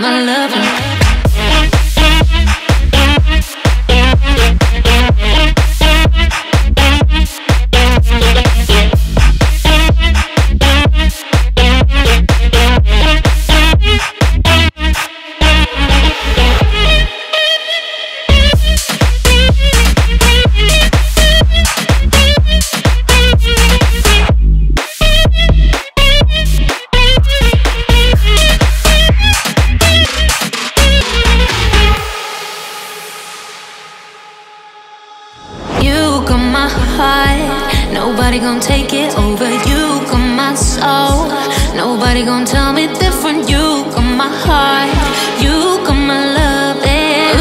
my lover. Nobody gon' take it over. You got my soul. Nobody gon' tell me different. You got my heart. You got my love, babe.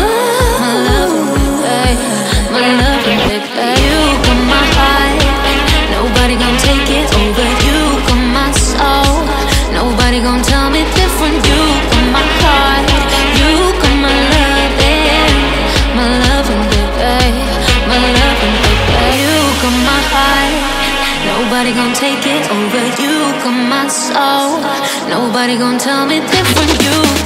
My love, babe. My love, babe. You got my heart. Nobody gon' take it over. You got my soul. Nobody gon' tell me different. You got my heart. You got my love, babe. My love, babe. My love, babe. You got my heart. Nobody gon' take it over. You got my soul. Nobody gon' tell me different. You